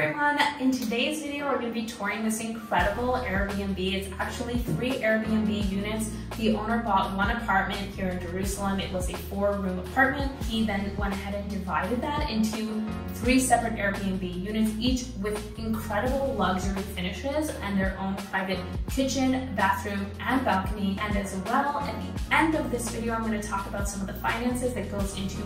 everyone, in today's video we're going to be touring this incredible Airbnb. It's actually 3 Airbnb units. The owner bought one apartment here in Jerusalem. It was a 4-room apartment. He then went ahead and divided that into 3 separate Airbnb units, each with incredible luxury finishes and their own private kitchen, bathroom, and balcony. And as well, at the end of this video, I'm going to talk about some of the finances that goes into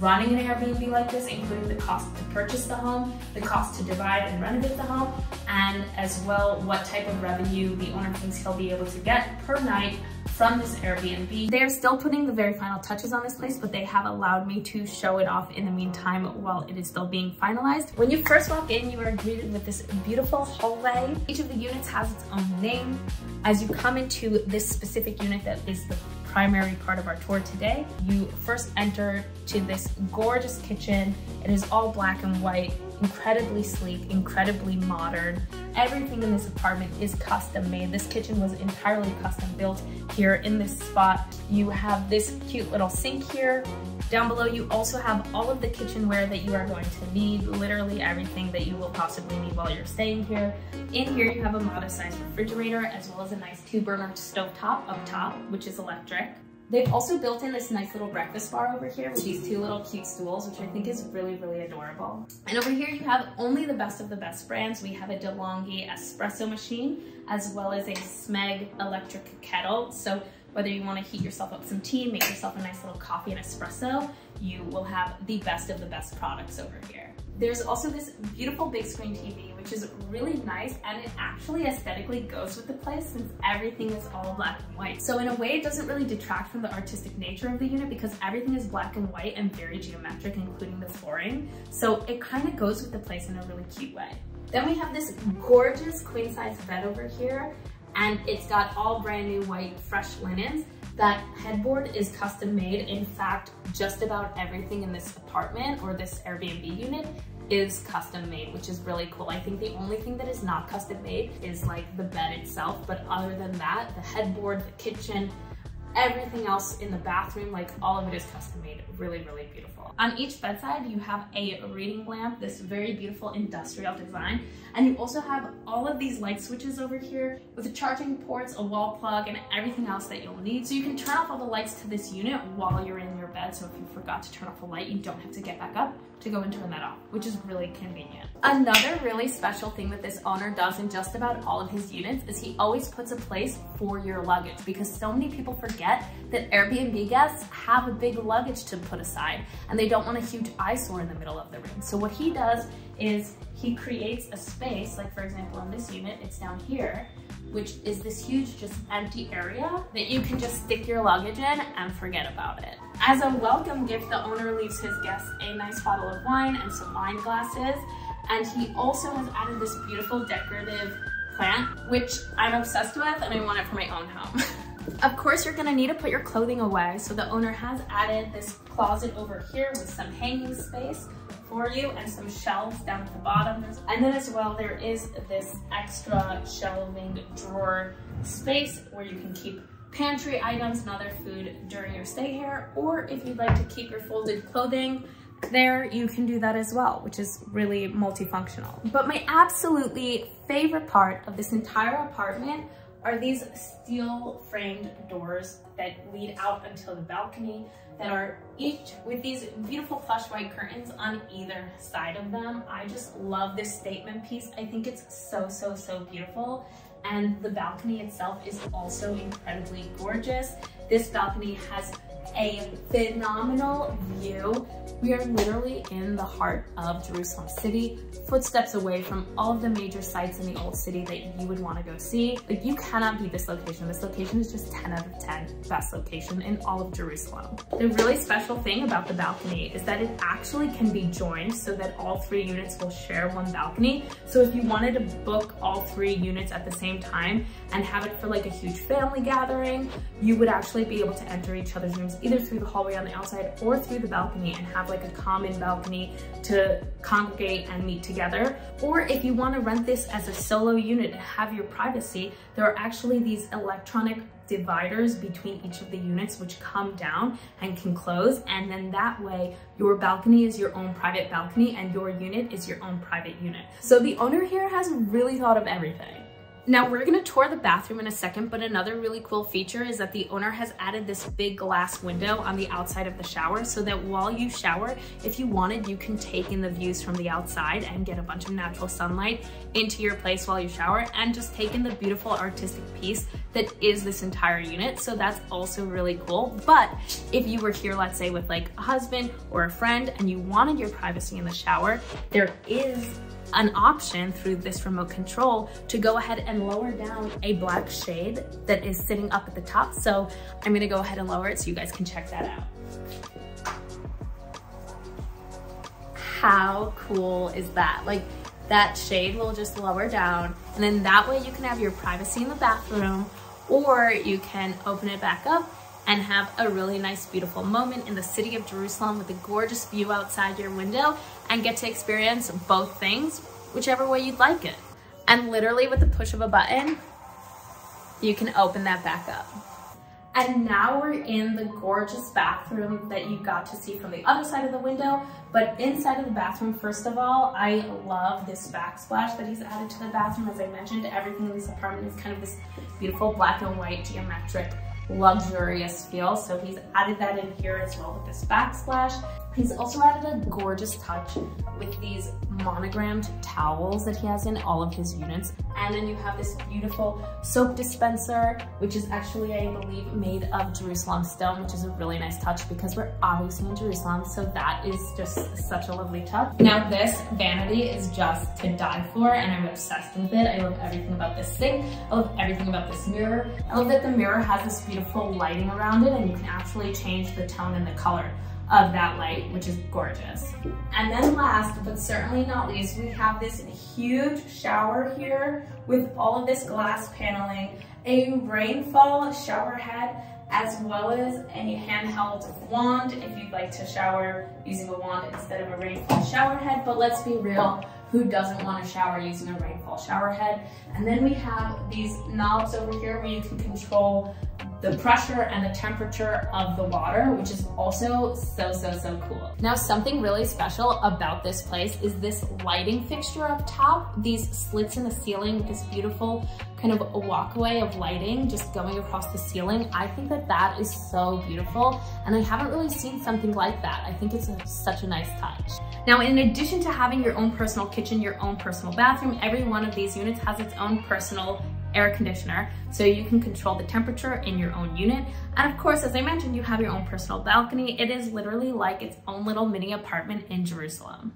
running an Airbnb like this, including the cost to purchase the home, the cost to divide and renovate the home, and as well what type of revenue the owner thinks he'll be able to get per night from this Airbnb. They're still putting the very final touches on this place, but they have allowed me to show it off in the meantime while it is still being finalized. When you first walk in, you are greeted with this beautiful hallway. Each of the units has its own name. As you come into this specific unit that is the primary part of our tour today, you first enter to this gorgeous kitchen. It is all black and white, incredibly sleek, incredibly modern. Everything in this apartment is custom made. This kitchen was entirely custom built here in this spot. You have this cute little sink here. Down below you also have all of the kitchenware that you are going to need, literally everything that you will possibly need while you're staying here. In here you have a modest-sized refrigerator as well as a nice 2-burner stovetop up top, which is electric. They've also built in this nice little breakfast bar over here with these 2 little cute stools, which I think is really, really adorable. And over here you have only the best of the best brands. We have a DeLonghi espresso machine as well as a Smeg electric kettle. So whether you want to heat yourself up some tea, make yourself a nice little coffee and espresso, you will have the best of the best products over here. There's also this beautiful big screen TV, which is really nice, and it actually aesthetically goes with the place since everything is all black and white. So in a way, it doesn't really detract from the artistic nature of the unit because everything is black and white and very geometric, including the flooring. So it kind of goes with the place in a really cute way. Then we have this gorgeous queen-size bed over here, and it's got all brand new white, fresh linens. That headboard is custom made. In fact, just about everything in this apartment or this Airbnb unit is custom made, which is really cool. I think the only thing that is not custom made is like the bed itself, but other than that, the headboard, the kitchen, everything else in the bathroom, like all of it is custom made. Really, really beautiful. On each bedside, you have a reading lamp, this very beautiful industrial design. And you also have all of these light switches over here with the charging ports, a wall plug, and everything else that you'll need. So you can turn off all the lights to this unit while you're in your bed. So if you forgot to turn off a light, you don't have to get back up to go and turn that off, which is really convenient. Another really special thing that this owner does in just about all of his units is he always puts a place for your luggage, because so many people forget that Airbnb guests have a big luggage to put aside and they don't want a huge eyesore in the middle of the room. So what he does is he creates a space, like for example in this unit, it's down here, which is this huge just empty area that you can just stick your luggage in and forget about it. As a welcome gift, the owner leaves his guests a nice bottle of wine and some wine glasses, and he also has added this beautiful decorative plant, which I'm obsessed with and I want it for my own home. Of course, you're going to need to put your clothing away, so the owner has added this closet over here with some hanging space for you and some shelves down at the bottom. And then as well, there is this extra shelving drawer space where you can keep pantry items and other food during your stay here, or if you'd like to keep your folded clothing there, you can do that as well, which is really multifunctional. But my absolutely favorite part of this entire apartment are these steel framed doors that lead out until the balcony that are each with these beautiful plush white curtains on either side of them. I just love this statement piece. I think it's so, so, so beautiful. And the balcony itself is also incredibly gorgeous. This balcony has a phenomenal view. We are literally in the heart of Jerusalem city, footsteps away from all of the major sites in the old city that you would want to go see. Like, you cannot beat this location. This location is just 10 out of 10 best location in all of Jerusalem. The really special thing about the balcony is that it actually can be joined so that all 3 units will share one balcony. So if you wanted to book all 3 units at the same time and have it for like a huge family gathering, you would actually be able to enter each other's rooms bedrooms either through the hallway on the outside or through the balcony, and have like a common balcony to congregate and meet together. Or if you want to rent this as a solo unit and have your privacy, there are actually these electronic dividers between each of the units which come down and can close, and then that way your balcony is your own private balcony and your unit is your own private unit. So the owner here has really thought of everything. Now we're gonna tour the bathroom in a second, but another really cool feature is that the owner has added this big glass window on the outside of the shower, so that while you shower, if you wanted, you can take in the views from the outside and get a bunch of natural sunlight into your place while you shower, and just take in the beautiful artistic piece that is this entire unit. So that's also really cool. But if you were here, let's say with like a husband or a friend, and you wanted your privacy in the shower, there is an option through this remote control to go ahead and lower down a black shade that is sitting up at the top. So I'm gonna go ahead and lower it so you guys can check that out. How cool is that? Like, that shade will just lower down, and then that way you can have your privacy in the bathroom, or you can open it back up and have a really nice, beautiful moment in the city of Jerusalem with a gorgeous view outside your window, and get to experience both things, whichever way you'd like it. And literally with the push of a button, you can open that back up. And now we're in the gorgeous bathroom that you got to see from the other side of the window. But inside of the bathroom, first of all, I love this backsplash that he's added to the bathroom. As I mentioned, everything in this apartment is kind of this beautiful black and white geometric luxurious feel, so he's added that in here as well with this backsplash. He's also added a gorgeous touch with these monogrammed towels that he has in all of his units. And then you have this beautiful soap dispenser, which is actually, I believe, made of Jerusalem stone, which is a really nice touch because we're obviously in Jerusalem, so that is just such a lovely touch. Now this vanity is just to die for, and I'm obsessed with it. I love everything about this sink. I love everything about this mirror. I love that the mirror has this beautiful lighting around it, and you can actually change the tone and the color of that light, which is gorgeous. And then last, but certainly not least, we have this huge shower here with all of this glass paneling, a rainfall shower head, as well as a handheld wand if you'd like to shower using a wand instead of a rainfall shower head. But let's be real, who doesn't want to shower using a rainfall shower head? And then we have these knobs over here where you can control the pressure and the temperature of the water, which is also so cool. Now, something really special about this place is this lighting fixture up top, these slits in the ceiling with this beautiful kind of a walkway of lighting just going across the ceiling. I think that that is so beautiful, and I haven't really seen something like that. I think it's such a nice touch. Now, in addition to having your own personal kitchen, your own personal bathroom, every one of these units has its own personal air conditioner, so you can control the temperature in your own unit. And of course, as I mentioned, you have your own personal balcony. It is literally like its own little mini apartment in Jerusalem.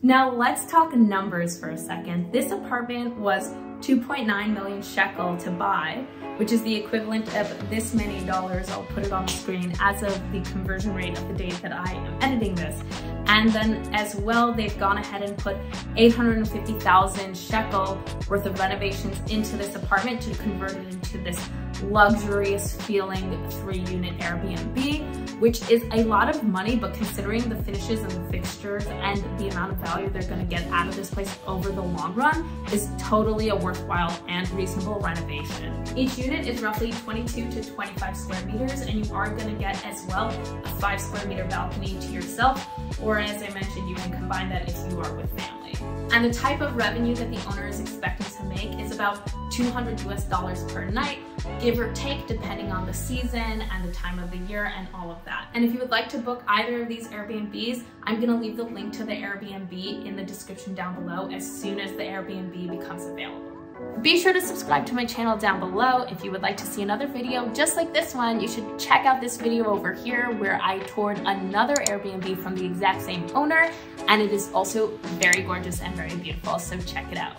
Now let's talk numbers for a second. This apartment was 2.9 million shekel to buy, which is the equivalent of this many dollars. I'll put it on the screen as of the conversion rate of the date that I am editing this. And then as well, they've gone ahead and put 850,000 shekel worth of renovations into this apartment to convert it into this luxurious feeling 3-unit Airbnb, which is a lot of money, but considering the finishes and the fixtures and the amount of value they're gonna get out of this place over the long run, is totally a worthwhile and reasonable renovation. Each unit is roughly 22 to 25 square meters, and you are gonna get as well a 5-square meter balcony to yourself, or as I mentioned, you can combine that if you are with family. And the type of revenue that the owner is expecting to make is about $200 US per night, give or take, depending on the season and the time of the year and all of that. And if you would like to book either of these Airbnbs, I'm gonna leave the link to the Airbnb in the description down below as soon as the Airbnb becomes available. Be sure to subscribe to my channel down below. If you would like to see another video just like this one, you should check out this video over here where I toured another Airbnb from the exact same owner, and it is also very gorgeous and very beautiful, so check it out.